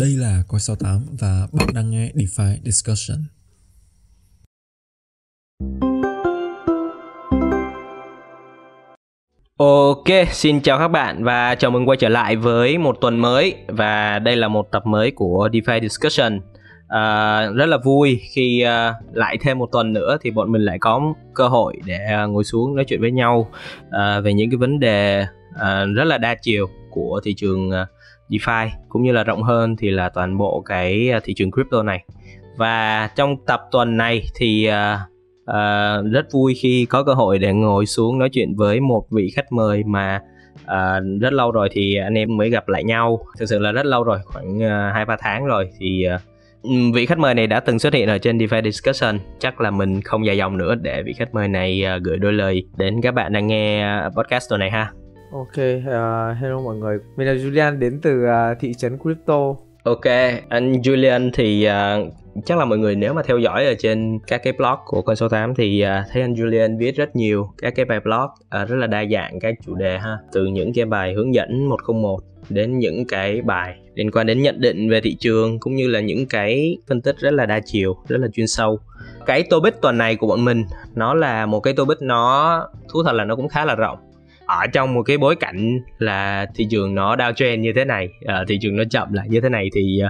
Đây là Coin68 và bạn đang nghe DeFi Discussion. Ok, xin chào các bạn và chào mừng quay trở lại với một tuần mới. Và đây là một tập mới của DeFi Discussion. Rất là vui khi lại thêm một tuần nữa thì bọn mình lại có cơ hội để ngồi xuống nói chuyện với nhau về những cái vấn đề rất là đa chiều của thị trường DeFi cũng như là rộng hơn thì là toàn bộ cái thị trường crypto này. Và trong tập tuần này thì rất vui khi có cơ hội để ngồi xuống nói chuyện với một vị khách mời mà rất lâu rồi thì anh em mới gặp lại nhau. Thực sự là rất lâu rồi, khoảng 2-3 tháng rồi thì vị khách mời này đã từng xuất hiện ở trên DeFi Discussion. Chắc là mình không dài dòng nữa để vị khách mời này gửi đôi lời đến các bạn đang nghe podcast tuần này ha. Ok, hello mọi người. Mình là Julian đến từ thị trấn Crypto. Ok, anh Julian thì chắc là mọi người nếu mà theo dõi ở trên các cái blog của Coin68 thì thấy anh Julian viết rất nhiều các cái bài blog rất là đa dạng các chủ đề ha. Từ những cái bài hướng dẫn 101 đến những cái bài liên quan đến nhận định về thị trường cũng như là những cái phân tích rất là đa chiều, rất là chuyên sâu. Cái topic tuần này của bọn mình nó là một cái topic nó thú thật là nó cũng khá là rộng. Ở trong một cái bối cảnh là thị trường nó downtrend như thế này, thị trường nó chậm lại như thế này thì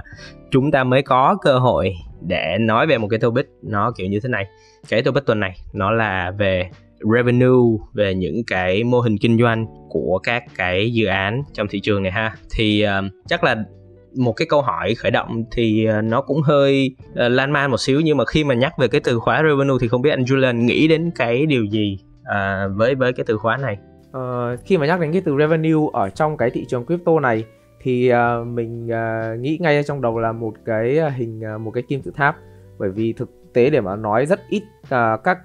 chúng ta mới có cơ hội để nói về một cái topic nó kiểu như thế này. Cái topic tuần này nó là về revenue, về những cái mô hình kinh doanh của các cái dự án trong thị trường này ha. Thì chắc là một cái câu hỏi khởi động thì nó cũng hơi lan man một xíu, nhưng mà khi mà nhắc về cái từ khóa revenue thì không biết anh Julian nghĩ đến cái điều gì với cái từ khóa này? Khi mà nhắc đến cái từ revenue ở trong cái thị trường crypto này thì mình nghĩ ngay trong đầu là một cái một cái kim tự tháp, bởi vì thực tế để mà nói rất ít các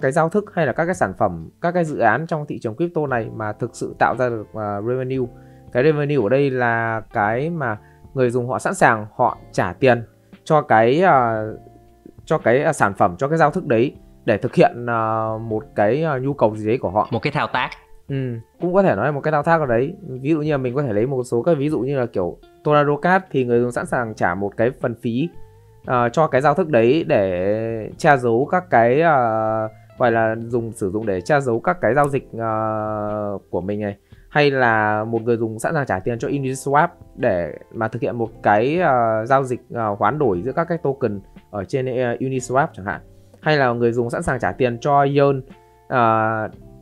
cái giao thức hay là các cái sản phẩm, các cái dự án trong thị trường crypto này mà thực sự tạo ra được revenue. Cái revenue ở đây là cái mà người dùng họ sẵn sàng họ trả tiền cho cái sản phẩm, cho cái giao thức đấy để thực hiện một cái nhu cầu gì đấy của họ, một cái thao tác. Cũng có thể nói là một cái thao tác ở đấy. Ví dụ như là mình có thể lấy một số các ví dụ như là kiểu Tornado Cash thì người dùng sẵn sàng trả một cái phần phí cho cái giao thức đấy để che giấu các cái gọi là sử dụng để che giấu các cái giao dịch của mình này. Hay là một người dùng sẵn sàng trả tiền cho Uniswap để mà thực hiện một cái giao dịch hoán đổi giữa các cái token ở trên Uniswap chẳng hạn. Hay là người dùng sẵn sàng trả tiền cho Yearn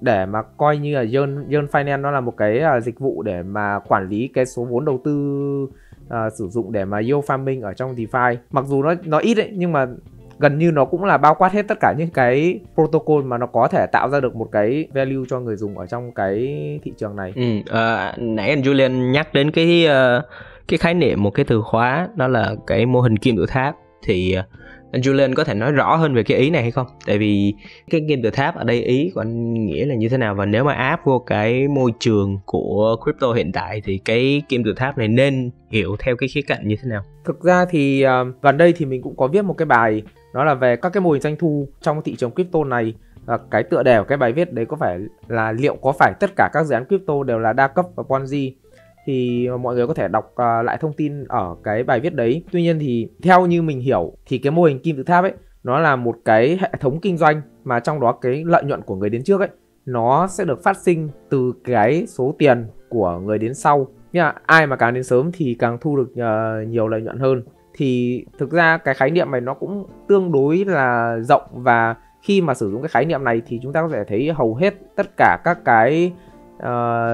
để mà coi như là Yearn Finance nó là một cái dịch vụ để mà quản lý cái số vốn đầu tư sử dụng để mà yield farming ở trong DeFi. Mặc dù nó ít ấy, nhưng mà gần như nó cũng là bao quát hết tất cả những cái protocol mà nó có thể tạo ra được một cái value cho người dùng ở trong cái thị trường này. Nãy anh Julian nhắc đến cái khái niệm, một cái từ khóa đó là cái mô hình kim tự tháp thì anh Julian có thể nói rõ hơn về cái ý này hay không? Tại vì cái kim tự tháp ở đây ý của anh nghĩa là như thế nào, và nếu mà áp vô cái môi trường của crypto hiện tại thì cái kim tự tháp này nên hiểu theo cái khía cạnh như thế nào? Thực ra thì gần đây thì mình cũng có viết một cái bài đó là về các cái mô hình doanh thu trong thị trường crypto này. Cái tựa đề của cái bài viết đấy có phải là liệu có phải tất cả các dự án crypto đều là đa cấp và Ponzi? Thì mọi người có thể đọc lại thông tin ở cái bài viết đấy. Tuy nhiên thì theo như mình hiểu thì cái mô hình kim tự tháp ấy, nó là một cái hệ thống kinh doanh mà trong đó cái lợi nhuận của người đến trước ấy, nó sẽ được phát sinh từ cái số tiền của người đến sau. Nhưng mà ai mà càng đến sớm thì càng thu được nhiều lợi nhuận hơn. Thì thực ra cái khái niệm này nó cũng tương đối là rộng, và khi mà sử dụng cái khái niệm này thì chúng ta có thể thấy hầu hết tất cả các cái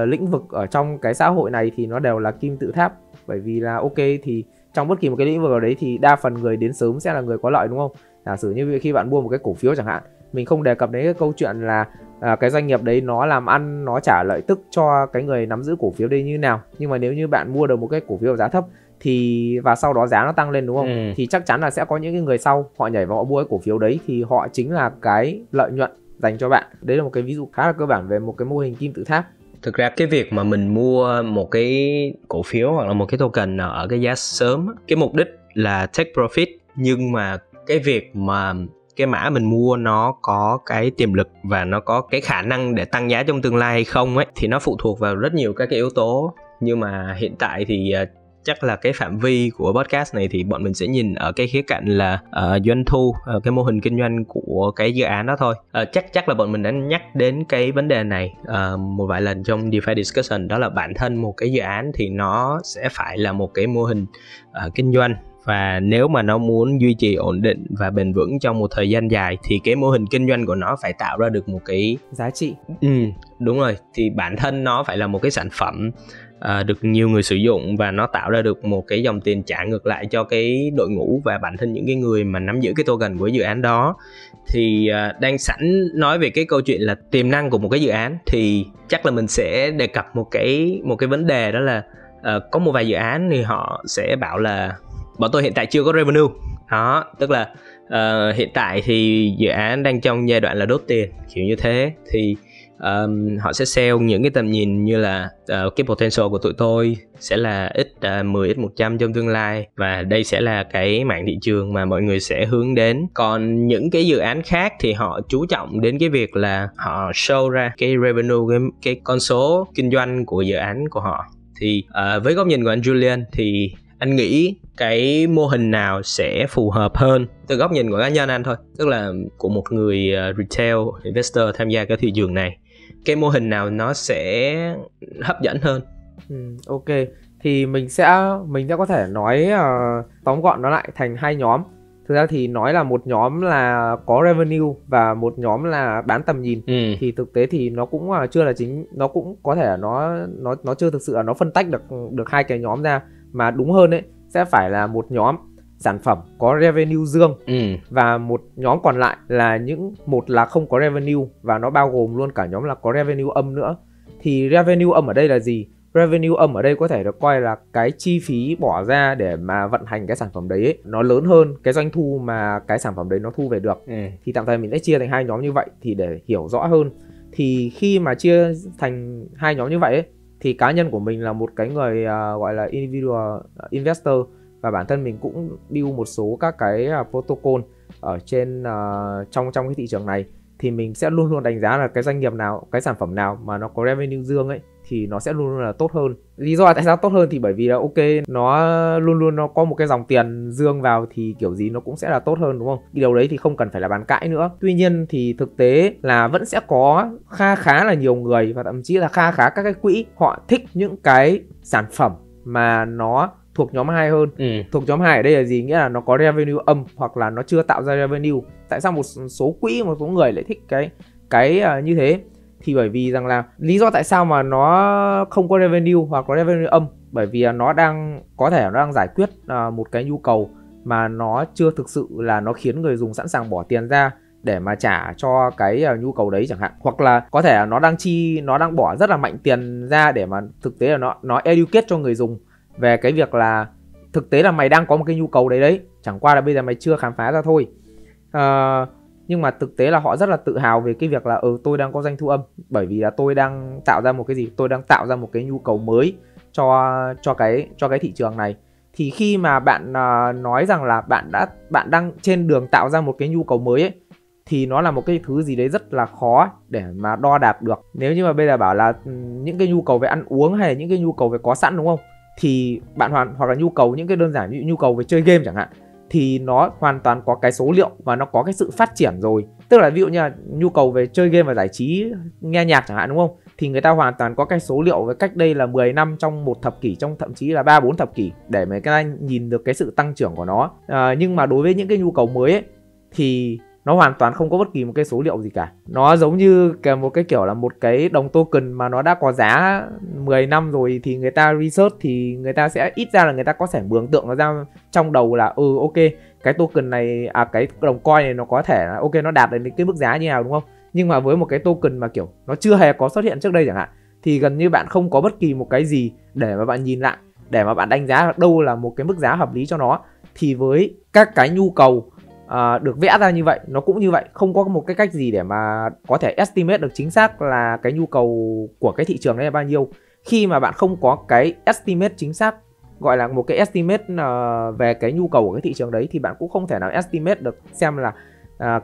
lĩnh vực ở trong cái xã hội này thì nó đều là kim tự tháp. Bởi vì là ok thì trong bất kỳ một cái lĩnh vực ở đấy thì đa phần người đến sớm sẽ là người có lợi, đúng không? Giả sử như khi bạn mua một cái cổ phiếu chẳng hạn, mình không đề cập đến cái câu chuyện là cái doanh nghiệp đấy nó làm ăn, nó trả lợi tức cho cái người nắm giữ cổ phiếu đấy như nào. Nhưng mà nếu như bạn mua được một cái cổ phiếu giá thấp thì và sau đó giá nó tăng lên, đúng không? Thì chắc chắn là sẽ có những cái người sau họ nhảy vào họ mua cái cổ phiếu đấy thì họ chính là cái lợi nhuận dành cho bạn. Đấy là một cái ví dụ khá là cơ bản về một cái mô hình kim tự tháp. Thực ra cái việc mà mình mua một cái cổ phiếu hoặc là một cái token ở cái giá sớm, cái mục đích là take profit, nhưng mà cái việc mà cái mã mình mua nó có cái tiềm lực và nó có cái khả năng để tăng giá trong tương lai hay không ấy, thì nó phụ thuộc vào rất nhiều các cái yếu tố. Nhưng mà hiện tại thì chắc là cái phạm vi của podcast này thì bọn mình sẽ nhìn ở cái khía cạnh là doanh thu, cái mô hình kinh doanh của cái dự án đó thôi. Chắc là bọn mình đã nhắc đến cái vấn đề này một vài lần trong DeFi Discussion, đó là bản thân một cái dự án thì nó sẽ phải là một cái mô hình kinh doanh, và nếu mà nó muốn duy trì ổn định và bền vững trong một thời gian dài thì cái mô hình kinh doanh của nó phải tạo ra được một cái giá trị. Đúng rồi, thì bản thân nó phải là một cái sản phẩm được nhiều người sử dụng và nó tạo ra được một cái dòng tiền trả ngược lại cho cái đội ngũ và bản thân những cái người mà nắm giữ cái token của dự án đó. Thì đang sẵn nói về cái câu chuyện là tiềm năng của một cái dự án thì chắc là mình sẽ đề cập một cái vấn đề, đó là có một vài dự án thì họ sẽ bảo là bọn tôi hiện tại chưa có revenue đó, tức là hiện tại thì dự án đang trong giai đoạn là đốt tiền kiểu như thế. Thì họ sẽ sell những cái tầm nhìn như là cái potential của tụi tôi sẽ là x 10 x 100 trong tương lai, và đây sẽ là cái mảng thị trường mà mọi người sẽ hướng đến. Còn những cái dự án khác thì họ chú trọng đến cái việc là họ show ra cái revenue, cái con số kinh doanh của dự án của họ. Thì với góc nhìn của anh Julian thì anh nghĩ cái mô hình nào sẽ phù hợp hơn từ góc nhìn của cá nhân anh thôi, tức là của một người retail investor tham gia cái thị trường này, cái mô hình nào nó sẽ hấp dẫn hơn? Ok, thì mình sẽ có thể nói tóm gọn nó lại thành hai nhóm. Thực ra thì nói là một nhóm là có revenue và một nhóm là bán tầm nhìn. Thì thực tế thì nó cũng chưa là chính, nó cũng có thể là nó chưa thực sự là nó phân tách được hai cái nhóm ra, mà đúng hơn ấy sẽ phải là một nhóm sản phẩm có revenue dương và một nhóm còn lại là một là không có revenue, và nó bao gồm luôn cả nhóm là có revenue âm nữa. Thì revenue âm ở đây là gì? Revenue âm ở đây có thể được coi là cái chi phí bỏ ra để mà vận hành cái sản phẩm đấy ấy, nó lớn hơn cái doanh thu mà cái sản phẩm đấy nó thu về được. Thì tạm thời mình sẽ chia thành hai nhóm như vậy. Thì để hiểu rõ hơn thì khi mà chia thành hai nhóm như vậy ấy, thì cá nhân của mình là một cái người gọi là individual investor, và bản thân mình cũng build một số các cái protocol ở trên trong cái thị trường này. Thì mình sẽ luôn luôn đánh giá là cái doanh nghiệp nào, cái sản phẩm nào mà nó có revenue dương ấy thì nó sẽ luôn luôn là tốt hơn. Lý do tại sao tốt hơn thì bởi vì là ok, nó luôn luôn nó có một cái dòng tiền dương vào thì kiểu gì nó cũng sẽ là tốt hơn, đúng không? Điều đấy thì không cần phải là bàn cãi nữa. Tuy nhiên thì thực tế là vẫn sẽ có khá là nhiều người, và thậm chí là khá các cái quỹ họ thích những cái sản phẩm mà nó thuộc nhóm 2 hơn. Thuộc nhóm 2 ở đây là gì? Nghĩa là nó có revenue âm hoặc là nó chưa tạo ra revenue. Tại sao một số quỹ, một số người lại thích cái như thế? Thì bởi vì rằng là lý do tại sao mà nó không có revenue hoặc có revenue âm, bởi vì nó đang có thể nó đang giải quyết một cái nhu cầu mà nó chưa thực sự là nó khiến người dùng sẵn sàng bỏ tiền ra để mà trả cho cái nhu cầu đấy chẳng hạn. Hoặc là có thể là nó đang bỏ rất là mạnh tiền ra để mà thực tế là nó educate cho người dùng về cái việc là thực tế là mày đang có một cái nhu cầu đấy đấy, chẳng qua là bây giờ mày chưa khám phá ra thôi. Nhưng mà thực tế là họ rất là tự hào về cái việc là tôi đang có doanh thu âm, bởi vì là tôi đang tạo ra một cái gì, tôi đang tạo ra một cái nhu cầu mới cho cái thị trường này. Thì khi mà bạn nói rằng là bạn đang trên đường tạo ra một cái nhu cầu mới ấy, thì nó là một cái thứ gì đấy rất là khó để mà đo đạc được. Nếu như mà bây giờ bảo là những cái nhu cầu về ăn uống hay là những cái nhu cầu về có sẵn, đúng không? Thì bạn hoặc là nhu cầu những cái đơn giản như nhu cầu về chơi game chẳng hạn, thì nó hoàn toàn có cái số liệu và nó có cái sự phát triển rồi. Tức là ví dụ như là nhu cầu về chơi game và giải trí, nghe nhạc chẳng hạn, đúng không? Thì người ta hoàn toàn có cái số liệu về cách đây là 10 năm, trong một thập kỷ, trong thậm chí là 3-4 thập kỷ để mà các anh nhìn được cái sự tăng trưởng của nó. Nhưng mà đối với những cái nhu cầu mới ấy, thì nó hoàn toàn không có bất kỳ một cái số liệu gì cả. Nó giống như một cái kiểu là một cái đồng token mà nó đã có giá 10 năm rồi, thì người ta research thì người ta sẽ ít ra là người ta có thể mường tượng nó ra trong đầu là ok, cái token này, cái đồng coin này nó có thể là ok, nó đạt đến cái mức giá như nào, đúng không? Nhưng mà với một cái token mà kiểu nó chưa hề có xuất hiện trước đây chẳng hạn, thì gần như bạn không có bất kỳ một cái gì để mà bạn nhìn lại, để mà bạn đánh giá đâu là một cái mức giá hợp lý cho nó. Thì với các cái nhu cầu được vẽ ra như vậy, nó cũng như vậy, không có một cái cách gì để mà có thể estimate được chính xác là cái nhu cầu của cái thị trường đấy là bao nhiêu. Khi mà bạn không có cái estimate chính xác, gọi là một cái estimate về cái nhu cầu của cái thị trường đấy, thì bạn cũng không thể nào estimate được xem là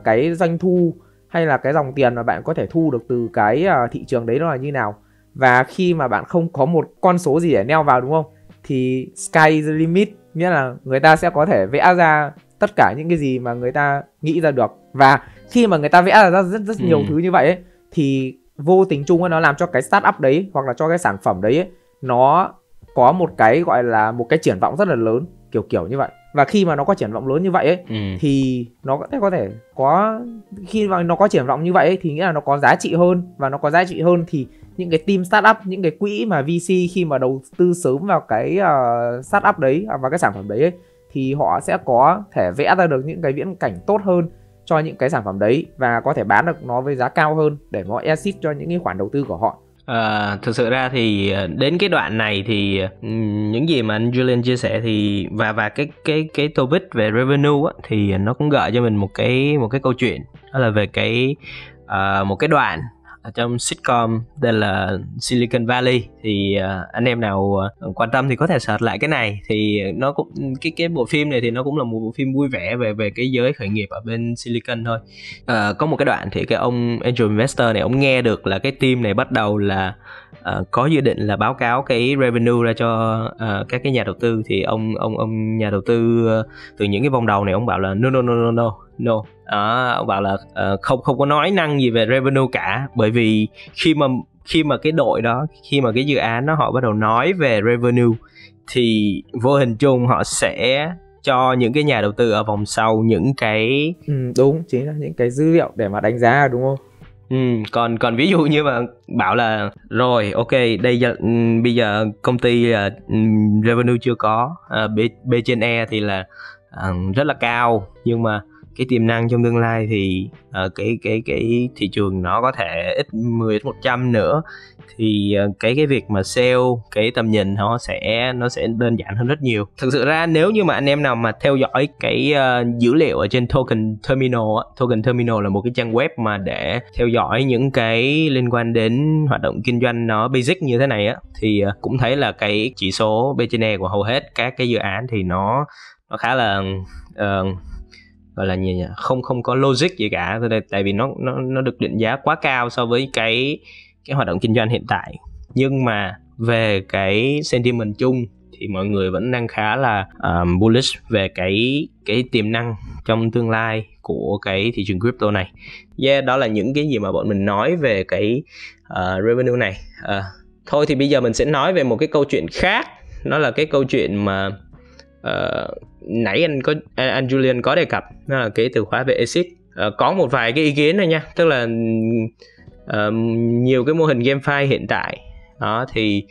cái doanh thu hay là cái dòng tiền mà bạn có thể thu được từ cái thị trường đấy nó là như nào. Và khi mà bạn không có một con số gì để neo vào, đúng không? thì sky is the limit, nghĩa là người ta sẽ có thể vẽ ra tất cả những cái gì mà người ta nghĩ ra được. Và khi mà người ta vẽ ra rất nhiều thứ như vậy ấy, thì vô tình chung ấy, nó làm cho cái startup đấy hoặc là cho cái sản phẩm đấy ấy, nó có một cái gọi là một cái triển vọng rất là lớn, kiểu như vậy. Và khi mà nó có triển vọng lớn như vậy ấy, thì nó có thể có, khi mà nó có triển vọng như vậy ấy, thì nghĩa là nó có giá trị hơn. Và nó có giá trị hơn thì những cái team startup, những cái quỹ mà VC khi mà đầu tư sớm vào cái startup đấy và cái sản phẩm đấy ấy, thì họ sẽ có thể vẽ ra được những cái viễn cảnh tốt hơn cho những cái sản phẩm đấy và có thể bán được nó với giá cao hơn để nó exit cho những cái khoản đầu tư của họ. Thực sự ra thì đến cái đoạn này thì những gì mà anh Julian chia sẻ thì và cái topic về revenue á, thì nó cũng gợi cho mình một cái câu chuyện, đó là về cái một cái đoạn ở trong sitcom tên là Silicon Valley. Thì anh em nào quan tâm thì có thể search lại cái này. Thì nó cũng cái bộ phim này thì nó cũng là một bộ phim vui vẻ về cái giới khởi nghiệp ở bên Silicon thôi. Có một cái đoạn thì cái ông angel investor này, ông nghe được là cái team này bắt đầu là có dự định là báo cáo cái revenue ra cho các cái nhà đầu tư. Thì ông nhà đầu tư từ những cái vòng đầu này ông bảo là no. Ông bảo là không có nói năng gì về revenue cả, bởi vì khi mà cái đội đó, khi mà cái dự án đó họ bắt đầu nói về revenue thì vô hình chung họ sẽ cho những cái nhà đầu tư ở vòng sau những cái đúng, chính là những cái dữ liệu để mà đánh giá, đúng không? Còn ví dụ như mà bảo là rồi ok, bây giờ công ty revenue chưa có, B/E thì là rất là cao, nhưng mà cái tiềm năng trong tương lai thì cái thị trường nó có thể ít 10-100 nữa, thì cái việc mà sale, cái tầm nhìn nó sẽ đơn giản hơn rất nhiều. Thực sự ra nếu như mà anh em nào mà theo dõi cái dữ liệu ở trên Token Terminal á, Token Terminal là một cái trang web mà để theo dõi những cái liên quan đến hoạt động kinh doanh nó basic như thế này á, thì cũng thấy là cái chỉ số B/E của hầu hết các cái dự án thì nó khá là gọi là gì nhỉ? Không có logic gì cả, tại vì nó được định giá quá cao so với cái hoạt động kinh doanh hiện tại. Nhưng mà về cái sentiment chung thì mọi người vẫn đang khá là bullish về cái tiềm năng trong tương lai của cái thị trường crypto này. Yeah, đó là những cái gì mà bọn mình nói về cái revenue này. Thôi thì bây giờ mình sẽ nói về một cái câu chuyện khác, nó là cái câu chuyện mà nãy anh Julian có đề cập, đó là cái từ khóa về exit. Có một vài cái ý kiến này nha, tức là nhiều cái mô hình GameFi hiện tại đó, thì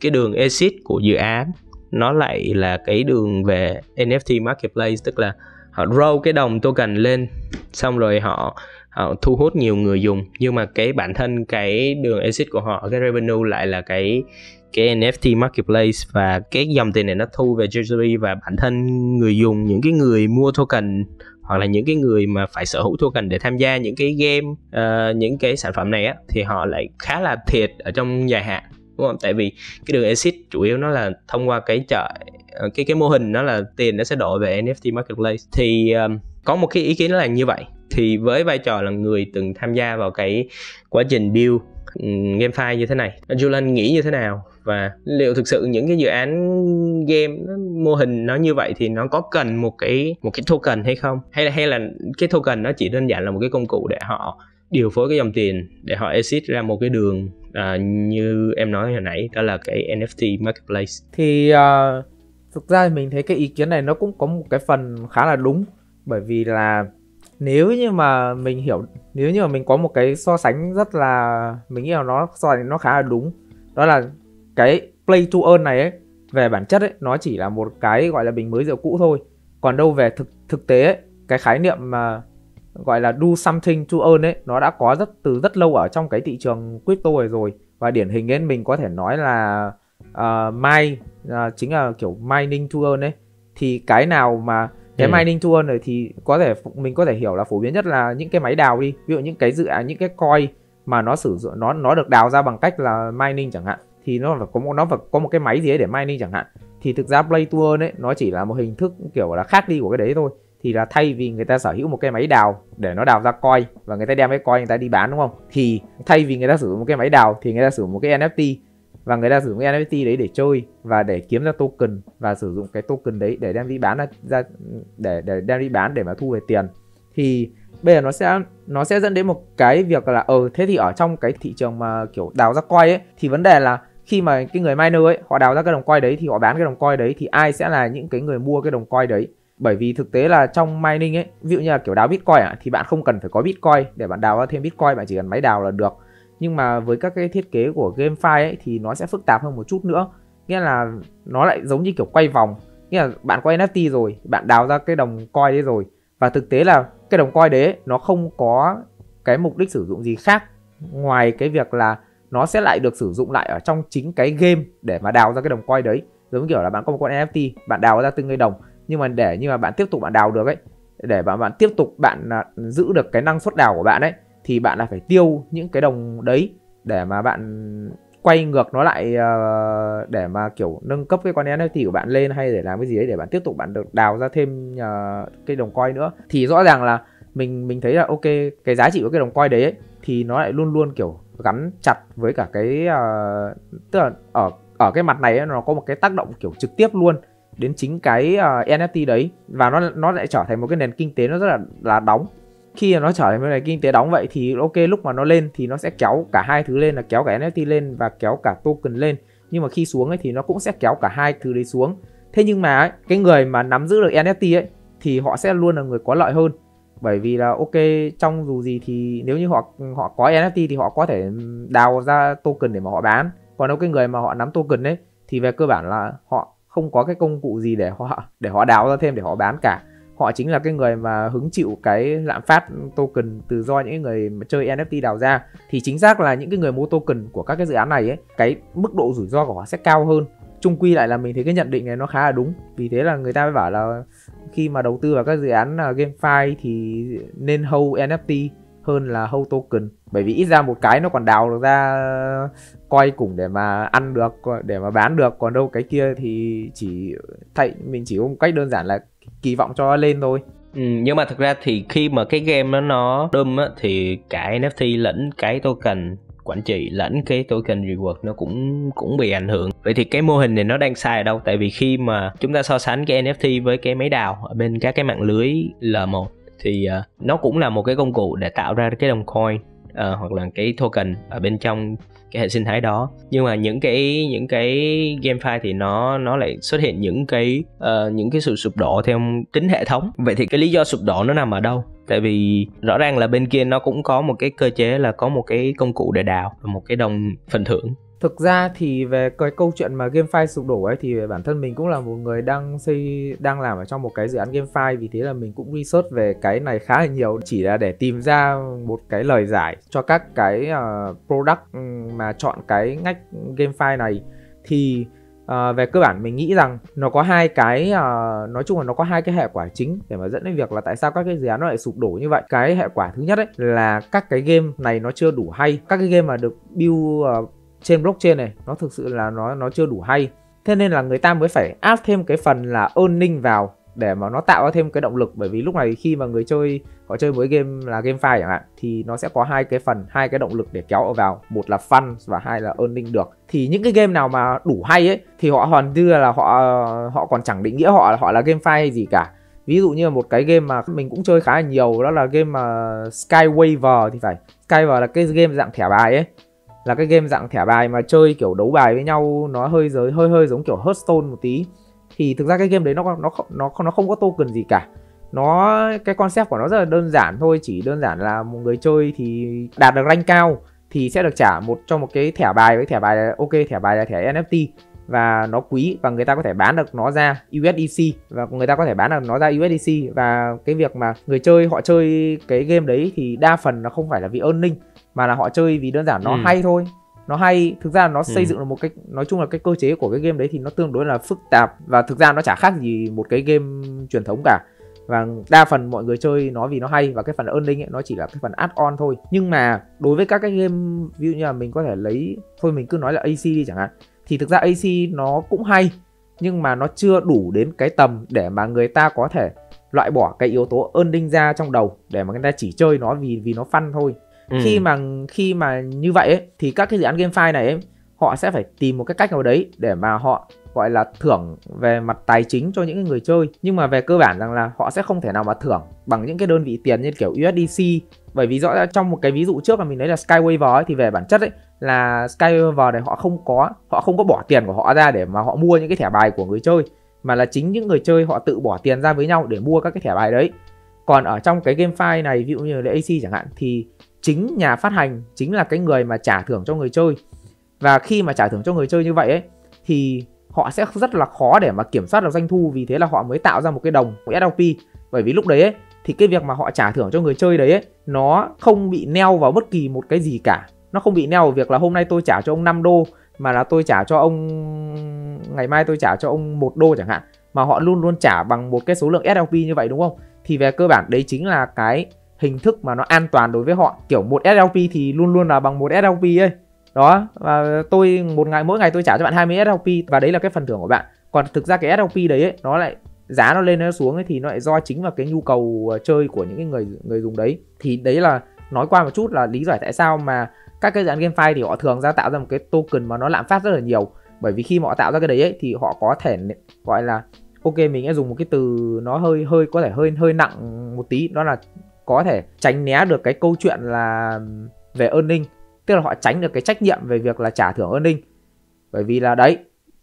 cái đường exit của dự án nó lại là cái đường về NFT marketplace, tức là họ roll cái đồng token lên xong rồi họ thu hút nhiều người dùng, nhưng mà cái bản thân cái đường exit của họ, cái revenue lại là cái NFT marketplace và cái dòng tiền này nó thu về treasury, và bản thân người dùng, những cái người mua token hoặc là những cái người mà phải sở hữu token để tham gia những cái game, những cái sản phẩm này á, thì họ lại khá là thiệt ở trong dài hạn, đúng không? Tại vì cái đường exit chủ yếu nó là thông qua cái chợ, cái mô hình nó là tiền nó sẽ đổ về NFT marketplace. Thì có một cái ý kiến là như vậy. Thì với vai trò là người từng tham gia vào cái quá trình build GameFi như thế này, Julian nghĩ như thế nào? Và liệu thực sự những cái dự án game mô hình nó như vậy thì nó có cần một cái token hay không? Hay là cái token nó chỉ đơn giản là một cái công cụ để họ điều phối cái dòng tiền, để họ exit ra một cái đường như em nói hồi nãy, đó là cái NFT marketplace. Thì thực ra mình thấy cái ý kiến này nó cũng có một cái phần khá là đúng, bởi vì là nếu như mà mình có một cái so sánh rất là, mình nghĩ là nó khá là đúng, đó là cái play to earn này ấy, về bản chất ấy, nó chỉ là một cái gọi là bình mới rượu cũ thôi. Còn đâu về thực tế ấy, cái khái niệm mà gọi là do something to earn ấy, nó đã có từ rất lâu ở trong cái thị trường crypto rồi. Và điển hình ấy, mình có thể nói là chính là kiểu mining to earn ấy. Thì cái nào mà cái mining to earn này thì mình có thể hiểu là phổ biến nhất là những cái máy đào đi. Ví dụ những cái dự án, những cái coin mà nó sử dụng nó được đào ra bằng cách là mining chẳng hạn, thì nó phải có một cái máy gì ấy để mining chẳng hạn. Thì thực ra play to earn ấy nó chỉ là một hình thức kiểu là khác đi của cái đấy thôi. Thì là thay vì người ta sở hữu một cái máy đào để nó đào ra coin và người ta đem cái coin người ta đi bán, đúng không? Thì thay vì người ta sử dụng một cái máy đào thì người ta sử dụng một cái NFT. Và người ta sử dụng cái NFT đấy để chơi và để kiếm ra token, và sử dụng cái token đấy để đem đi bán ra, để đem đi bán để mà thu về tiền. Thì bây giờ nó sẽ dẫn đến một cái việc là thế thì ở trong cái thị trường mà kiểu đào ra coin ấy, thì vấn đề là khi mà cái người miner ấy họ đào ra cái đồng coin đấy thì họ bán cái đồng coin đấy, thì ai sẽ là những cái người mua cái đồng coin đấy? Bởi vì thực tế là trong mining ấy, ví dụ như là kiểu đào Bitcoin thì bạn không cần phải có Bitcoin để bạn đào ra thêm Bitcoin, bạn chỉ cần máy đào là được. Nhưng mà với các cái thiết kế của GameFi ấy thì nó sẽ phức tạp hơn một chút nữa. Nghĩa là nó lại giống như kiểu quay vòng. Nghĩa là bạn có NFT rồi, bạn đào ra cái đồng coin đấy rồi, và thực tế là cái đồng coin đấy nó không có cái mục đích sử dụng gì khác ngoài cái việc là nó sẽ lại được sử dụng lại ở trong chính cái game để mà đào ra cái đồng coin đấy. Giống kiểu là bạn có một con NFT, bạn đào ra từng người đồng, nhưng mà để như mà bạn tiếp tục bạn đào được ấy, để bạn tiếp tục bạn giữ được cái năng suất đào của bạn ấy, thì bạn là phải tiêu những cái đồng đấy để mà bạn quay ngược nó lại, để mà kiểu nâng cấp cái con NFT của bạn lên, hay để làm cái gì đấy để bạn tiếp tục bạn được đào ra thêm cái đồng coin nữa. Thì rõ ràng là mình thấy là ok, cái giá trị của cái đồng coin đấy ấy, thì nó lại luôn luôn kiểu gắn chặt với cả cái tức là ở cái mặt này ấy, nó có một cái tác động kiểu trực tiếp luôn đến chính cái NFT đấy, và nó lại trở thành một cái nền kinh tế nó rất là đóng. Khi nó trở thành bên này kinh tế đóng vậy thì ok, lúc mà nó lên thì nó sẽ kéo cả hai thứ lên, là kéo cả NFT lên và kéo cả token lên. Nhưng mà khi xuống ấy thì nó cũng sẽ kéo cả hai thứ đấy xuống. Thế nhưng mà ấy, cái người mà nắm giữ được NFT ấy thì họ sẽ luôn là người có lợi hơn. Bởi vì là ok, trong dù gì thì nếu như họ có NFT thì họ có thể đào ra token để mà họ bán. Còn nếu cái người mà họ nắm token ấy thì về cơ bản là họ không có cái công cụ gì để họ đào ra thêm để họ bán cả. Họ chính là cái người mà hứng chịu cái lạm phát token từ do những người mà chơi NFT đào ra. Thì chính xác là những cái người mua token của các cái dự án này ấy, cái mức độ rủi ro của họ sẽ cao hơn. Chung quy lại là mình thấy cái nhận định này nó khá là đúng. Vì thế là người ta mới bảo là khi mà đầu tư vào các dự án GameFi thì nên hold NFT hơn là hold token. Bởi vì ít ra một cái nó còn đào được ra coi cùng để mà ăn được, để mà bán được. Còn đâu cái kia thì mình chỉ có một cách đơn giản là kỳ vọng cho nó lên thôi. Nhưng mà thực ra thì khi mà cái game nó đâm á, thì cả NFT lẫn cái token quản trị lẫn cái token reward nó cũng bị ảnh hưởng. Vậy thì cái mô hình này nó đang sai ở đâu? Tại vì khi mà chúng ta so sánh cái NFT với cái máy đào ở bên các cái mạng lưới L1 thì nó cũng là một cái công cụ để tạo ra cái đồng coin hoặc là cái token ở bên trong cái hệ sinh thái đó. Nhưng mà những cái GameFi thì nó lại xuất hiện những cái sự sụp đổ theo tính hệ thống. Vậy thì cái lý do sụp đổ nó nằm ở đâu? Tại vì rõ ràng là bên kia nó cũng có một cái cơ chế là có một cái công cụ để đào và một cái đồng phần thưởng. Thực ra thì về cái câu chuyện mà GameFi sụp đổ ấy thì bản thân mình cũng là một người đang làm ở trong một cái dự án GameFi. Vì thế là mình cũng research về cái này khá là nhiều, chỉ là để tìm ra một cái lời giải cho các cái product mà chọn cái ngách GameFi này. Thì về cơ bản mình nghĩ rằng nó có hai cái nói chung là nó có hai cái hệ quả chính để mà dẫn đến việc là tại sao các cái dự án nó lại sụp đổ như vậy. Cái hệ quả thứ nhất ấy là các cái game này nó chưa đủ hay. Các cái game mà được build trên blockchain này nó thực sự là nó chưa đủ hay. Thế nên là người ta mới phải áp thêm cái phần là earning vào để mà nó tạo ra thêm cái động lực. Bởi vì lúc này khi mà người chơi họ chơi với game là GameFi chẳng hạn, thì nó sẽ có hai cái động lực để kéo vào. Một là fun và hai là earning được. Thì những cái game nào mà đủ hay ấy thì họ hoàn như là họ còn chẳng định nghĩa họ là GameFi hay gì cả. Ví dụ như một cái game mà mình cũng chơi khá là nhiều, đó là game mà Skywaver thì phải. Skywaver là cái game dạng thẻ bài ấy, là cái game dạng thẻ bài mà chơi kiểu đấu bài với nhau, nó hơi giống kiểu Hearthstone một tí. Thì thực ra cái game đấy nó không có token gì cả. Cái concept của nó rất là đơn giản thôi, chỉ đơn giản là một người chơi thì đạt được rank cao thì sẽ được trả một cái thẻ bài, với thẻ bài là ok, thẻ bài là thẻ NFT và nó quý và người ta có thể bán được nó ra USDC và cái việc mà người chơi họ chơi cái game đấy thì đa phần nó không phải là vì earning mà là họ chơi vì đơn giản nó hay thôi. Nó hay, thực ra nó xây dựng được một cái, nói chung là cái cơ chế của cái game đấy thì nó tương đối là phức tạp và thực ra nó chả khác gì một cái game truyền thống cả. Và đa phần mọi người chơi nó vì nó hay, và cái phần earning ấy, nó chỉ là cái phần add on thôi. Nhưng mà đối với các cái game, ví dụ như là mình có thể lấy, thôi mình cứ nói là AC đi chẳng hạn, thì thực ra AC nó cũng hay nhưng mà nó chưa đủ đến cái tầm để mà người ta có thể loại bỏ cái yếu tố earning ra trong đầu để mà người ta chỉ chơi nó vì nó fun thôi. Khi mà như vậy ấy, thì các cái dự án GameFi này ấy, họ sẽ phải tìm một cái cách nào đấy để mà họ gọi là thưởng về mặt tài chính cho những người chơi. Nhưng mà về cơ bản rằng là họ sẽ không thể nào mà thưởng bằng những cái đơn vị tiền như kiểu USDC. Bởi vì rõ ràng trong một cái ví dụ trước mà mình nói là Skywaver ấy, thì về bản chất ấy là Skywaver này họ không có bỏ tiền của họ ra để mà họ mua những cái thẻ bài của người chơi, mà là chính những người chơi họ tự bỏ tiền ra với nhau để mua các cái thẻ bài đấy. Còn ở trong cái GameFi này, ví dụ như là Axie chẳng hạn, thì chính nhà phát hành chính là cái người mà trả thưởng cho người chơi. Và khi mà trả thưởng cho người chơi như vậy ấy thì họ sẽ rất là khó để mà kiểm soát được doanh thu. Vì thế là họ mới tạo ra một cái đồng SLP. Bởi vì lúc đấy ấy, thì cái việc mà họ trả thưởng cho người chơi đấy ấy, nó không bị neo vào bất kỳ một cái gì cả. Nó không bị neo vào việc là hôm nay tôi trả cho ông 5 đô, mà là tôi trả cho ông, ngày mai tôi trả cho ông 1 đô chẳng hạn. Mà họ luôn luôn trả bằng một cái số lượng SLP như vậy, đúng không? Thì về cơ bản đấy chính là cái hình thức mà nó an toàn đối với họ. Kiểu một SLP thì luôn luôn là bằng một SLP ấy. Đó, và tôi mỗi ngày tôi trả cho bạn 20 SLP và đấy là cái phần thưởng của bạn. Còn thực ra cái SLP đấy ấy, nó lại giá nó lên nó xuống ấy, thì nó lại do chính vào cái nhu cầu chơi của những người dùng đấy. Thì đấy là nói qua một chút là lý giải tại sao mà các cái dự án GameFi thì họ thường ra tạo ra một cái token mà nó lạm phát rất là nhiều. Bởi vì khi mà họ tạo ra cái đấy ấy, thì họ có thể gọi là, ok mình sẽ dùng một cái từ nó hơi có thể hơi nặng một tí, đó là có thể tránh né được cái câu chuyện là về earning. Tức là họ tránh được cái trách nhiệm về việc là trả thưởng earning. Bởi vì là đấy,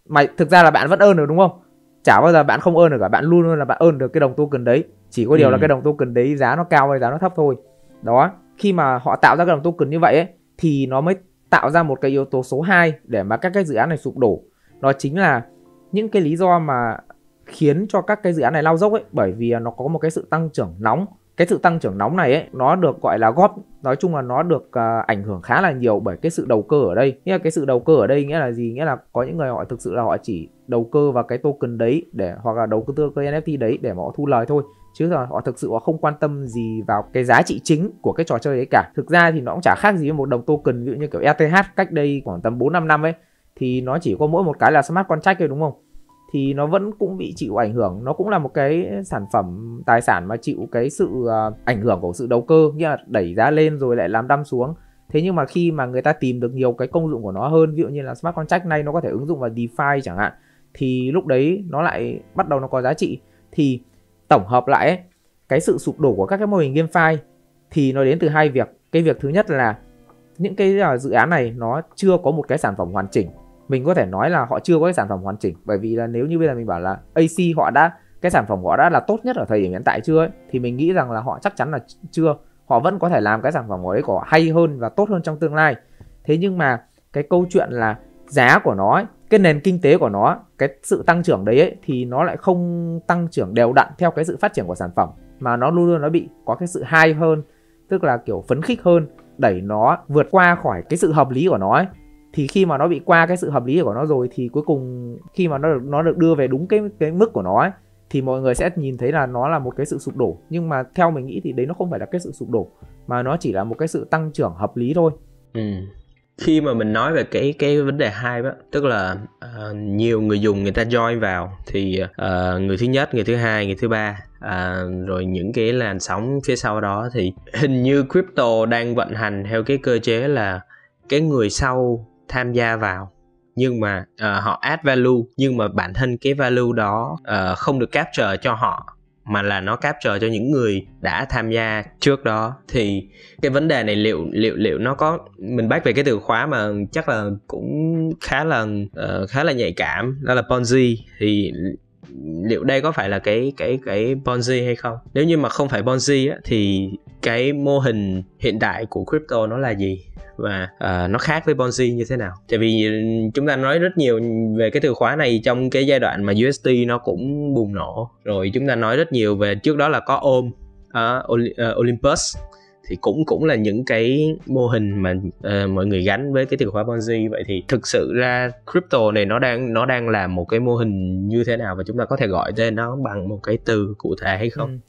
mà thực ra là bạn vẫn earn được, đúng không? Chả bao giờ bạn không earn được cả, bạn luôn luôn là bạn earn được cái đồng token đấy. Chỉ có điều là cái đồng token đấy giá nó cao hay giá nó thấp thôi. Đó, khi mà họ tạo ra cái đồng token như vậy ấy, thì nó mới tạo ra một cái yếu tố số 2 để mà các cái dự án này sụp đổ. Nó chính là những cái lý do mà khiến cho các cái dự án này lao dốc ấy. Bởi vì nó có một cái sự tăng trưởng nóng. Cái sự tăng trưởng nóng này ấy, nó được gọi là góp, nói chung là nó được ảnh hưởng khá là nhiều bởi cái sự đầu cơ ở đây. Nghĩa là cái sự đầu cơ ở đây nghĩa là gì? Nghĩa là có những người họ thực sự là họ chỉ đầu cơ vào cái token đấy để, hoặc là đầu cơ cái NFT đấy để mà họ thu lời thôi. Chứ là họ thực sự họ không quan tâm gì vào cái giá trị chính của cái trò chơi đấy cả. Thực ra thì nó cũng chả khác gì với một đồng token, ví dụ như kiểu ETH cách đây khoảng tầm 4-5 năm ấy, thì nó chỉ có mỗi một cái là smart contract thôi, đúng không? Thì nó vẫn cũng bị chịu ảnh hưởng. Nó cũng là một cái sản phẩm tài sản mà chịu cái sự ảnh hưởng của sự đầu cơ, nghĩa là đẩy giá lên rồi lại làm đâm xuống. Thế nhưng mà khi mà người ta tìm được nhiều cái công dụng của nó hơn, ví dụ như là smart contract này nó có thể ứng dụng vào DeFi chẳng hạn, thì lúc đấy nó lại bắt đầu nó có giá trị. Thì tổng hợp lại ấy, cái sự sụp đổ của các cái mô hình GameFi thì nó đến từ hai việc. Cái việc thứ nhất là những cái dự án này nó chưa có một cái sản phẩm hoàn chỉnh. Mình có thể nói là họ chưa có cái sản phẩm hoàn chỉnh. Bởi vì là nếu như bây giờ mình bảo là Axie họ đã, cái sản phẩm của họ đã là tốt nhất ở thời điểm hiện tại chưa ấy, thì mình nghĩ rằng là họ chắc chắn là chưa. Họ vẫn có thể làm cái sản phẩm của đấy của họ hay hơn và tốt hơn trong tương lai. Thế nhưng mà cái câu chuyện là giá của nó ấy, cái nền kinh tế của nó, cái sự tăng trưởng đấy ấy, thì nó lại không tăng trưởng đều đặn theo cái sự phát triển của sản phẩm, mà nó luôn luôn nó bị có cái sự hay hơn, tức là kiểu phấn khích hơn, đẩy nó vượt qua khỏi cái sự hợp lý của nó ấy. Thì khi mà nó bị qua cái sự hợp lý của nó rồi, thì cuối cùng khi mà nó được đưa về đúng cái mức của nó ấy, thì mọi người sẽ nhìn thấy là nó là một cái sự sụp đổ. Nhưng mà theo mình nghĩ thì đấy nó không phải là cái sự sụp đổ, mà nó chỉ là một cái sự tăng trưởng hợp lý thôi. Khi mà mình nói về cái vấn đề hai đó, tức là nhiều người dùng người ta join vào, thì người thứ nhất, người thứ hai, người thứ ba, rồi những cái làn sóng phía sau đó, thì hình như crypto đang vận hành theo cái cơ chế là cái người sau tham gia vào nhưng mà họ add value, nhưng mà bản thân cái value đó không được capture cho họ, mà là nó capture cho những người đã tham gia trước đó. Thì cái vấn đề này liệu nó có, mình back về cái từ khóa mà chắc là cũng khá là nhạy cảm, đó là Ponzi, thì liệu đây có phải là cái Ponzi hay không? Nếu như mà không phải Ponzi á, thì cái mô hình hiện tại của crypto nó là gì? Và nó khác với Ponzi như thế nào? Tại vì chúng ta nói rất nhiều về cái từ khóa này trong cái giai đoạn mà UST nó cũng bùng nổ. Rồi chúng ta nói rất nhiều về, trước đó là có Olympus, thì cũng là những cái mô hình mà mọi người gắn với cái từ khóa Ponzi. Vậy thì thực sự ra crypto này nó đang là một cái mô hình như thế nào, và chúng ta có thể gọi tên nó bằng một cái từ cụ thể hay không?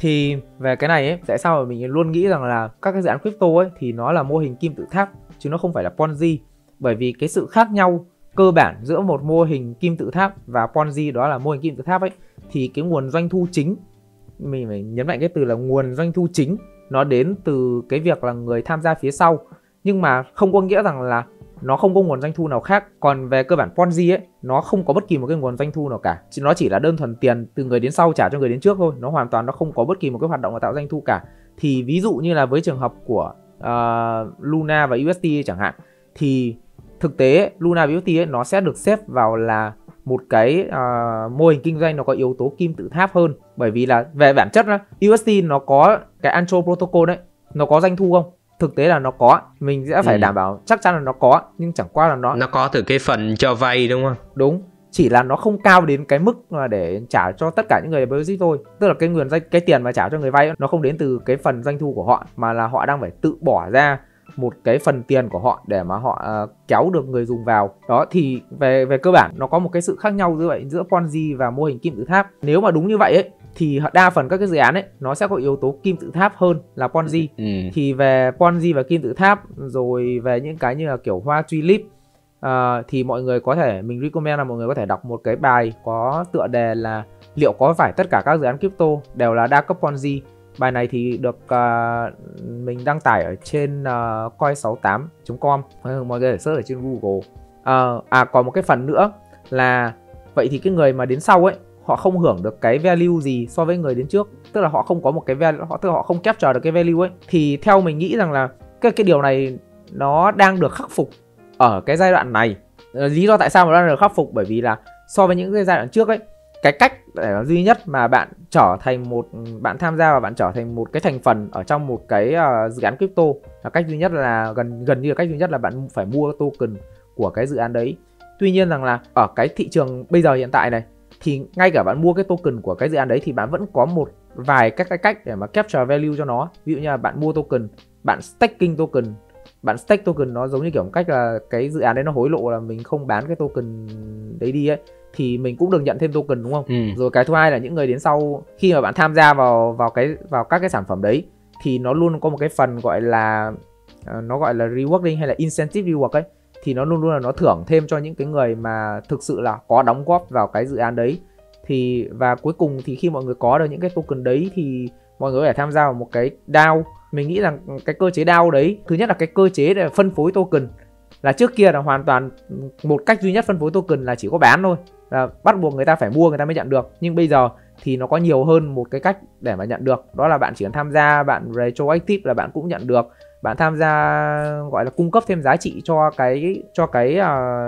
Thì về cái này ấy, tại sao mà mình luôn nghĩ rằng là các cái dự án crypto ấy thì nó là mô hình kim tự tháp chứ nó không phải là Ponzi. Bởi vì cái sự khác nhau cơ bản giữa một mô hình kim tự tháp và Ponzi, đó là mô hình kim tự tháp ấy thì cái nguồn doanh thu chính, mình phải nhấn mạnh cái từ là nguồn doanh thu chính, nó đến từ cái việc là người tham gia phía sau. Nhưng mà không có nghĩa rằng là nó không có nguồn doanh thu nào khác. Còn về cơ bản Ponzi ấy, nó không có bất kỳ một cái nguồn doanh thu nào cả, nó chỉ là đơn thuần tiền từ người đến sau trả cho người đến trước thôi. Nó hoàn toàn nó không có bất kỳ một cái hoạt động mà tạo doanh thu cả. Thì ví dụ như là với trường hợp của Luna và UST chẳng hạn, thì thực tế Luna và UST ấy, nó sẽ được xếp vào là một cái mô hình kinh doanh nó có yếu tố kim tự tháp hơn. Bởi vì là về bản chất đó, UST nó có cái Anchor Protocol đấy, nó có doanh thu không? Thực tế là nó có, mình sẽ phải đảm bảo chắc chắn là nó có, nhưng chẳng qua là nó có từ cái phần cho vay đúng không? Đúng, chỉ là nó không cao đến cái mức mà để trả cho tất cả những người deposit thôi. Tức là cái nguồn cái tiền mà trả cho người vay nó không đến từ cái phần doanh thu của họ, mà là họ đang phải tự bỏ ra một cái phần tiền của họ để mà họ kéo được người dùng vào. Đó thì về cơ bản nó có một cái sự khác nhau giữa Ponzi và mô hình kim tự tháp. Nếu mà đúng như vậy ấy, thì đa phần các cái dự án ấy nó sẽ có yếu tố kim tự tháp hơn là Ponzi. Thì về Ponzi và kim tự tháp, rồi về những cái như là kiểu hoa tulip, thì mọi người có thể, mình recommend là mọi người có thể đọc một cái bài có tựa đề là liệu có phải tất cả các dự án crypto đều là đa cấp Ponzi. Bài này thì được mình đăng tải ở trên coin68.com, mọi người có thể search ở trên Google. Còn một cái phần nữa là vậy thì cái người mà đến sau ấy họ không hưởng được cái value gì so với người đến trước, tức là họ không có một cái value, tức là họ không capture được cái value ấy. Thì theo mình nghĩ rằng là cái điều này nó đang được khắc phục ở cái giai đoạn này. Lý do tại sao mà nó đang được khắc phục bởi vì là so với những cái giai đoạn trước ấy, cái cách để duy nhất mà bạn trở thành một, bạn tham gia và bạn trở thành một cái thành phần ở trong một cái dự án crypto là cách duy nhất là gần như là cách duy nhất là bạn phải mua token của cái dự án đấy. Tuy nhiên rằng là ở cái thị trường bây giờ hiện tại này thì ngay cả bạn mua cái token của cái dự án đấy thì bạn vẫn có một vài các cái cách để mà capture value cho nó. Ví dụ như là bạn mua token, bạn staking token. Bạn stake token nó giống như kiểu một cách là cái dự án đấy nó hối lộ là mình không bán cái token đấy đi ấy, thì mình cũng được nhận thêm token đúng không? Rồi cái thứ hai là những người đến sau, khi mà bạn tham gia vào các cái sản phẩm đấy thì nó luôn có một cái phần gọi là nó gọi là rewarding hay là incentive reward ấy, thì nó luôn luôn là nó thưởng thêm cho những cái người mà thực sự là có đóng góp vào cái dự án đấy. Thì và cuối cùng thì khi mọi người có được những cái token đấy thì mọi người có thể tham gia vào một cái DAO. Mình nghĩ rằng cái cơ chế DAO đấy, thứ nhất là cái cơ chế để phân phối token, là trước kia là hoàn toàn một cách duy nhất phân phối token là chỉ có bán thôi, là bắt buộc người ta phải mua người ta mới nhận được. Nhưng bây giờ thì nó có nhiều hơn một cái cách để mà nhận được, đó là bạn chỉ cần tham gia, bạn retroactive là bạn cũng nhận được. Bạn tham gia gọi là cung cấp thêm giá trị cho cái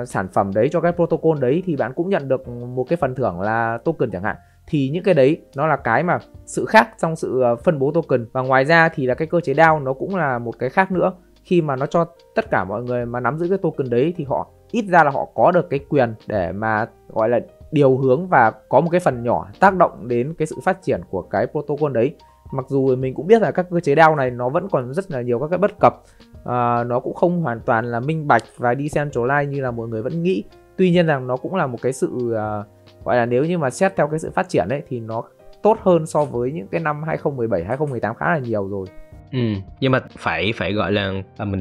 sản phẩm đấy, cho cái protocol đấy, thì bạn cũng nhận được một cái phần thưởng là token chẳng hạn. Thì những cái đấy nó là cái mà sự khác trong sự phân bố token. Và ngoài ra thì là cái cơ chế DAO nó cũng là một cái khác nữa, khi mà nó cho tất cả mọi người mà nắm giữ cái token đấy thì họ ít ra là họ có được cái quyền để mà gọi là điều hướng và có một cái phần nhỏ tác động đến cái sự phát triển của cái protocol đấy. Mặc dù mình cũng biết là các cơ chế DAO này nó vẫn còn rất là nhiều các cái bất cập, nó cũng không hoàn toàn là minh bạch và decentralized như là mọi người vẫn nghĩ. Tuy nhiên rằng nó cũng là một cái sự gọi là nếu như mà xét theo cái sự phát triển ấy thì nó tốt hơn so với những cái năm 2017, 2018 khá là nhiều rồi. Nhưng mà phải gọi là mình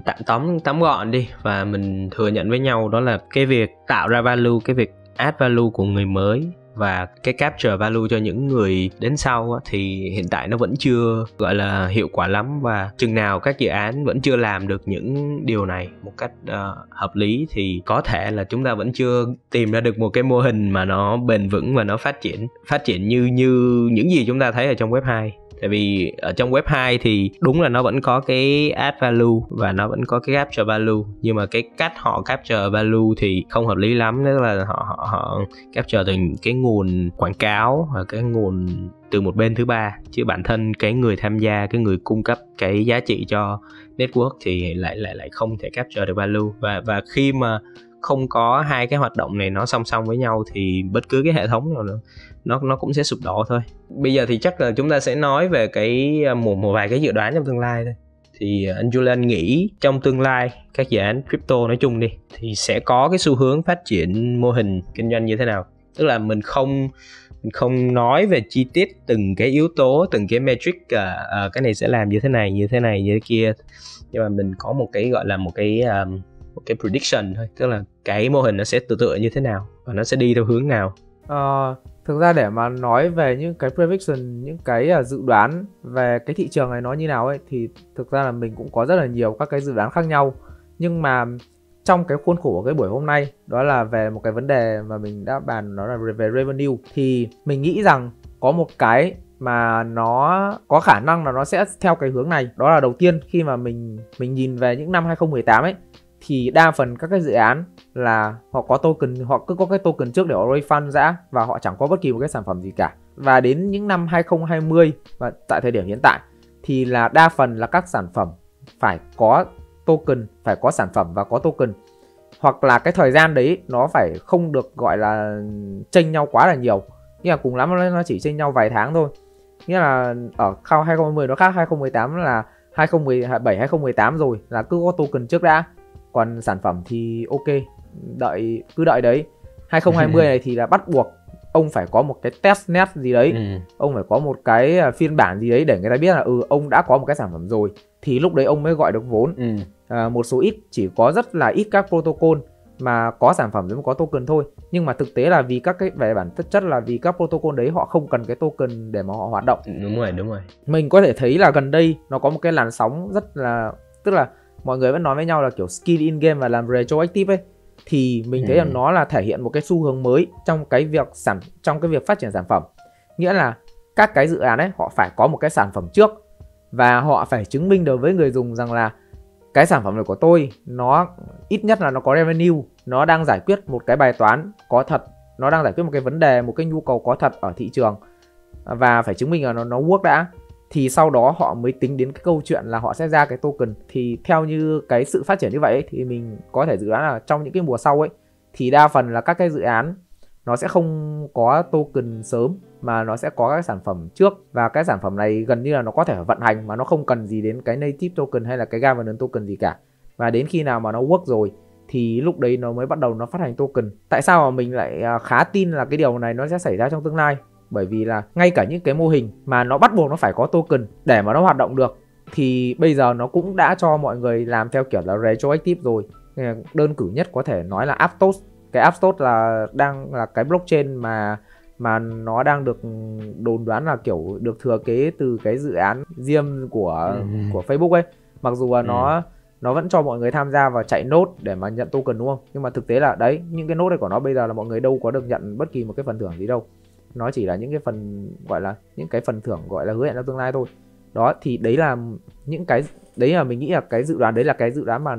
tóm gọn đi và mình thừa nhận với nhau, đó là cái việc tạo ra value, cái việc add value của người mới và cái capture value cho những người đến sau thì hiện tại nó vẫn chưa gọi là hiệu quả lắm, và chừng nào các dự án vẫn chưa làm được những điều này một cách hợp lý thì có thể là chúng ta vẫn chưa tìm ra được một cái mô hình mà nó bền vững và nó phát triển như những gì chúng ta thấy ở trong Web 2. Tại vì ở trong Web 2 thì đúng là nó vẫn có cái add value và nó vẫn có cái capture value, nhưng mà cái cách họ capture value thì không hợp lý lắm. Tức là họ capture từ cái nguồn quảng cáo và cái nguồn từ một bên thứ ba, chứ bản thân cái người tham gia, cái người cung cấp cái giá trị cho network thì lại không thể capture được value. Và khi mà không có hai cái hoạt động này nó song song với nhau thì bất cứ cái hệ thống nào nữa nó cũng sẽ sụp đổ thôi. Bây giờ thì chắc là chúng ta sẽ nói về cái một vài cái dự đoán trong tương lai thôi. Thì anh Julian nghĩ trong tương lai các dự án crypto nói chung đi thì sẽ có cái xu hướng phát triển mô hình kinh doanh như thế nào? Tức là mình không nói về chi tiết từng cái yếu tố, từng cái metric cái này sẽ làm như thế này, như thế này, như thế kia, nhưng mà mình có một cái gọi là một cái prediction thôi, tức là cái mô hình nó sẽ tựa như thế nào và nó sẽ đi theo hướng nào. Thực ra để mà nói về những cái prediction, những cái dự đoán về cái thị trường này nó như nào ấy thì thực ra là mình cũng có rất là nhiều các cái dự đoán khác nhau, nhưng mà trong cái khuôn khổ của cái buổi hôm nay, đó là về một cái vấn đề mà mình đã bàn, đó là về revenue. Thì mình nghĩ rằng có một cái mà nó có khả năng là nó sẽ theo cái hướng này. Đó là đầu tiên khi mà mình nhìn về những năm 2018 ấy, thì đa phần các cái dự án là họ có token, họ cứ có cái token trước để họ raise fund ra, và họ chẳng có bất kỳ một cái sản phẩm gì cả. Và đến những năm 2020 và tại thời điểm hiện tại thì là đa phần là các sản phẩm phải có token, phải có sản phẩm và có token. Hoặc là cái thời gian đấy nó phải không được gọi là chênh nhau quá là nhiều, nhưng mà cùng lắm nó chỉ chênh nhau vài tháng thôi. Nghĩa là ở 2010 nó khác 2018, là 2017, 2018 rồi là cứ có token trước đã, còn sản phẩm thì ok, cứ đợi đấy. 2020 này thì là bắt buộc ông phải có một cái testnet gì đấy, ông phải có một cái phiên bản gì đấy để người ta biết là ông đã có một cái sản phẩm rồi, thì lúc đấy ông mới gọi được vốn. Một số ít, chỉ có rất là ít các protocol mà có sản phẩm mới có token thôi. Nhưng mà thực tế là vì các cái về bản chất là vì các protocol đấy họ không cần cái token để mà họ hoạt động. Đúng rồi. Mình có thể thấy là gần đây nó có một cái làn sóng rất là, tức là mọi người vẫn nói với nhau là kiểu skin in game và làm retroactive ấy, thì mình thấy là nó là thể hiện một cái xu hướng mới trong cái việc phát triển sản phẩm. Nghĩa là các cái dự án ấy họ phải có một cái sản phẩm trước, và họ phải chứng minh đối với người dùng rằng là cái sản phẩm này của tôi nó ít nhất là nó có revenue, nó đang giải quyết một cái bài toán có thật, nó đang giải quyết một cái vấn đề, một cái nhu cầu có thật ở thị trường, và phải chứng minh là nó work đã. Thì sau đó họ mới tính đến cái câu chuyện là họ sẽ ra cái token. Thì theo như cái sự phát triển như vậy ấy, thì mình có thể dự đoán là trong những cái mùa sau ấy, thì đa phần là các cái dự án nó sẽ không có token sớm, mà nó sẽ có các sản phẩm trước. Và cái sản phẩm này gần như là nó có thể vận hành mà nó không cần gì đến cái native token hay là cái governance token gì cả. Và đến khi nào mà nó work rồi thì lúc đấy nó mới bắt đầu nó phát hành token. Tại sao mà mình lại khá tin là cái điều này nó sẽ xảy ra trong tương lai? Bởi vì là ngay cả những cái mô hình mà nó bắt buộc nó phải có token để mà nó hoạt động được, thì bây giờ nó cũng đã cho mọi người làm theo kiểu là retroactive rồi. Đơn cử nhất có thể nói là Aptos. Cái Aptos là đang là cái blockchain mà nó đang được đồn đoán là kiểu được thừa kế từ cái dự án Diem của Facebook ấy. Mặc dù là nó vẫn cho mọi người tham gia và chạy nốt để mà nhận token, đúng không? Nhưng mà thực tế là đấy, những cái nốt này của nó bây giờ là mọi người đâu có được nhận bất kỳ một cái phần thưởng gì đâu. Nó chỉ là những cái phần gọi là những cái phần thưởng gọi là hứa hẹn trong tương lai thôi. Đó, thì đấy là những cái, đấy là mình nghĩ là cái dự đoán, đấy là cái dự đoán mà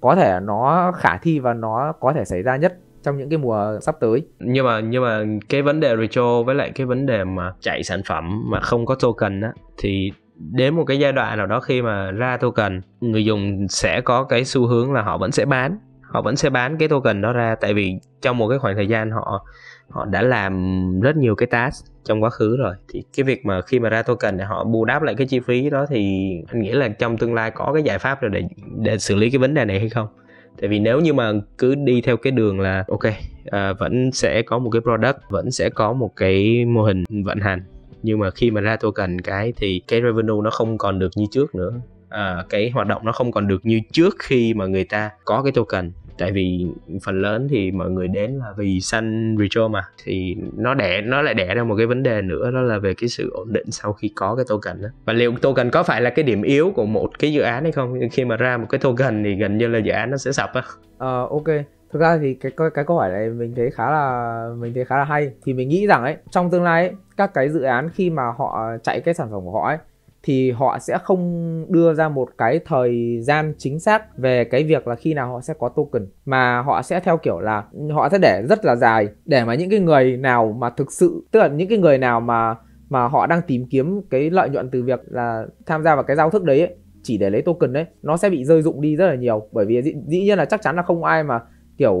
có thể nó khả thi và nó có thể xảy ra nhất trong những cái mùa sắp tới. Nhưng mà cái vấn đề retro với lại cái vấn đề mà chạy sản phẩm mà không có token á, thì đến một cái giai đoạn nào đó khi mà ra token, người dùng sẽ có cái xu hướng là họ vẫn sẽ bán cái token đó ra. Tại vì trong một cái khoảng thời gian họ đã làm rất nhiều cái task trong quá khứ rồi, thì cái việc mà khi mà ra token để họ bù đắp lại cái chi phí đó, thì anh nghĩ là trong tương lai có cái giải pháp rồi để xử lý cái vấn đề này hay không. Tại vì nếu như mà cứ đi theo cái đường là ok, vẫn sẽ có một cái product, vẫn sẽ có một cái mô hình vận hành, nhưng mà khi mà ra token cái thì cái revenue nó không còn được như trước nữa, cái hoạt động nó không còn được như trước khi mà người ta có cái token. Tại vì phần lớn thì mọi người đến là vì săn retro mà, thì nó lại đẻ ra một cái vấn đề nữa, đó là về cái sự ổn định sau khi có cái token đó. Và liệu token có phải là cái điểm yếu của một cái dự án hay không? Khi mà ra một cái token thì gần như là dự án nó sẽ sập á. Ok, thực ra thì cái câu hỏi này mình thấy khá là hay. Thì mình nghĩ rằng ấy, trong tương lai ấy, các cái dự án khi mà họ chạy cái sản phẩm của họ ấy, thì họ sẽ không đưa ra một cái thời gian chính xác về cái việc là khi nào họ sẽ có token, mà họ sẽ theo kiểu là họ sẽ để rất là dài, để mà những cái người nào mà thực sự, tức là những cái người nào mà họ đang tìm kiếm cái lợi nhuận từ việc là tham gia vào cái giao thức đấy ấy, chỉ để lấy token đấy, nó sẽ bị rơi rụng đi rất là nhiều. Bởi vì dĩ nhiên là chắc chắn là không ai mà kiểu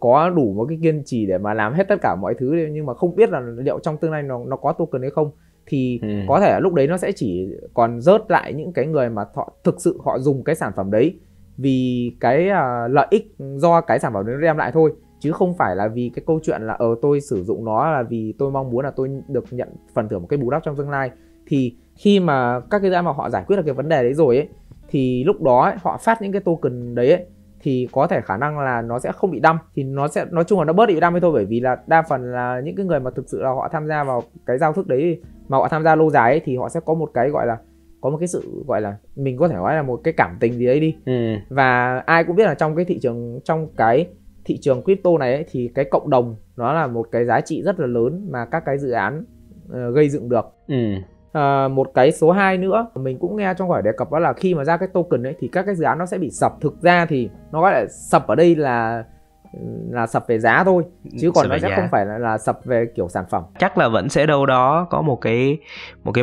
có đủ một cái kiên trì để mà làm hết tất cả mọi thứ, nhưng mà không biết là liệu trong tương lai nó có token hay không. Thì có thể là lúc đấy nó sẽ chỉ còn rớt lại những cái người mà họ thực sự họ dùng cái sản phẩm đấy vì cái lợi ích do cái sản phẩm đấy nó đem lại thôi, chứ không phải là vì cái câu chuyện là tôi sử dụng nó là vì tôi mong muốn là tôi được nhận phần thưởng một cái bù đắp trong tương lai. Thì khi mà các cái dự án mà họ giải quyết được cái vấn đề đấy rồi ấy, thì lúc đó ấy, họ phát những cái token đấy ấy, thì có thể khả năng là nó sẽ không bị đâm, thì nó sẽ, nói chung là nó bớt bị đâm ấy thôi. Bởi vì là đa phần là những cái người mà thực sự là họ tham gia vào cái giao thức đấy mà họ tham gia lâu dài ấy, thì họ sẽ có một cái gọi là có một cái sự gọi là mình có thể nói là một cái cảm tình gì đấy đi. Và ai cũng biết là trong cái thị trường crypto này ấy, thì cái cộng đồng nó là một cái giá trị rất là lớn mà các cái dự án gây dựng được. Một cái số 2 nữa mình cũng nghe trong khỏi đề cập đó là khi mà ra cái token ấy thì các cái dự án nó sẽ bị sập. Thực ra thì nó gọi là sập ở đây là sập về giá thôi, chứ còn nó sẽ không phải là sập về kiểu sản phẩm. Chắc là vẫn sẽ đâu đó có một cái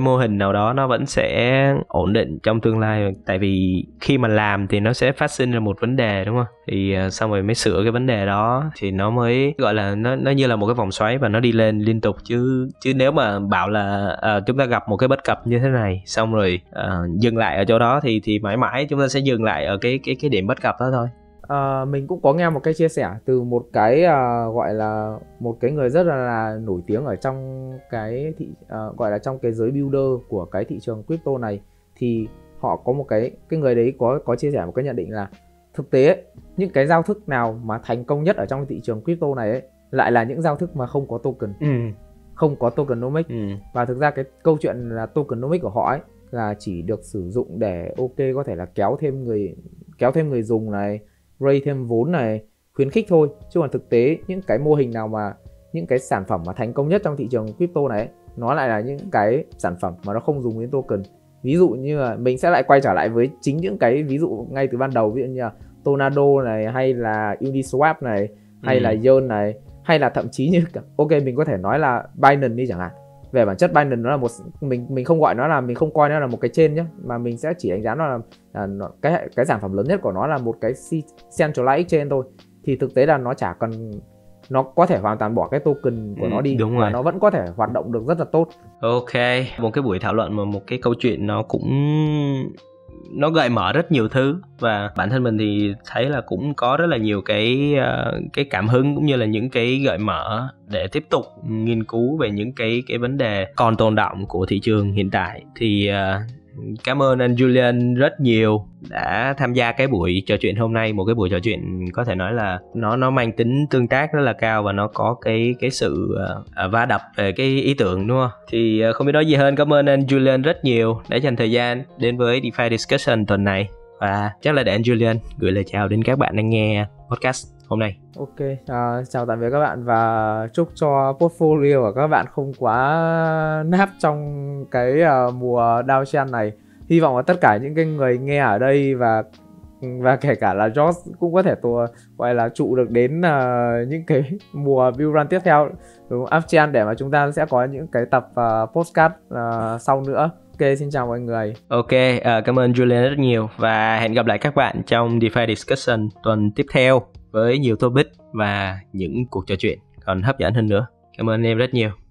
mô hình nào đó nó vẫn sẽ ổn định trong tương lai, tại vì khi mà làm thì nó sẽ phát sinh ra một vấn đề, đúng không? Thì xong rồi mới sửa cái vấn đề đó thì nó mới gọi là nó như là một cái vòng xoáy và nó đi lên liên tục, chứ nếu mà bảo là chúng ta gặp một cái bất cập như thế này xong rồi dừng lại ở chỗ đó thì mãi mãi chúng ta sẽ dừng lại ở cái điểm bất cập đó thôi. Mình cũng có nghe một cái chia sẻ từ một cái gọi là một cái người rất là nổi tiếng ở trong cái gọi là trong cái giới builder của cái thị trường crypto này, thì họ có một cái người đấy có chia sẻ một cái nhận định là thực tế ấy, những cái giao thức nào mà thành công nhất ở trong thị trường crypto này ấy, lại là những giao thức mà không có token, không có tokenomics. Và thực ra cái câu chuyện là tokenomics của họ ấy là chỉ được sử dụng để có thể là kéo thêm người dùng này, raise thêm vốn này, khuyến khích thôi, chứ còn thực tế những cái mô hình nào mà những cái sản phẩm mà thành công nhất trong thị trường crypto này nó lại là những cái sản phẩm mà nó không dùng đến token. Ví dụ như là mình sẽ lại quay trở lại với chính những cái ví dụ ngay từ ban đầu, ví dụ như là Tornado này, hay là Uniswap này, hay là Yearn này, hay là thậm chí như mình có thể nói là Binance đi chẳng hạn. Về bản chất Binance nó là một, mình không gọi nó là, mình không coi nó là một cái chain nhé, mà mình sẽ chỉ đánh giá nó là cái sản phẩm lớn nhất của nó là một cái centralized exchange thôi. Thì thực tế là nó chả cần, nó có thể hoàn toàn bỏ cái token của nó đi, đúng rồi, nó vẫn có thể hoạt động được rất là tốt. Ok, một cái buổi thảo luận mà một cái câu chuyện nó cũng nó gợi mở rất nhiều thứ, và bản thân mình thì thấy là cũng có rất là nhiều cái cảm hứng cũng như là những cái gợi mở để tiếp tục nghiên cứu về những cái vấn đề còn tồn đọng của thị trường hiện tại. Thì cảm ơn anh Julian rất nhiều đã tham gia cái buổi trò chuyện hôm nay, một cái buổi trò chuyện có thể nói là nó mang tính tương tác rất là cao và nó có cái sự va đập về cái ý tưởng, đúng không? Thì không biết nói gì hơn, cảm ơn anh Julian rất nhiều đã dành thời gian đến với DeFi Discussion tuần này, và chắc là để anh Julian gửi lời chào đến các bạn đang nghe podcast hôm nay. Ok, chào tạm biệt các bạn và chúc cho portfolio của các bạn không quá náp trong cái mùa downtrend này. Hy vọng là tất cả những cái người nghe ở đây và kể cả là George cũng có thể gọi là trụ được đến những cái mùa bull run tiếp theo, đúng không? Uptrend, để mà chúng ta sẽ có những cái tập podcast sau nữa. Ok, xin chào mọi người. Ok, cảm ơn Julian rất nhiều và hẹn gặp lại các bạn trong DeFi Discussion tuần tiếp theo với nhiều topic và những cuộc trò chuyện còn hấp dẫn hơn nữa. Cảm ơn em rất nhiều.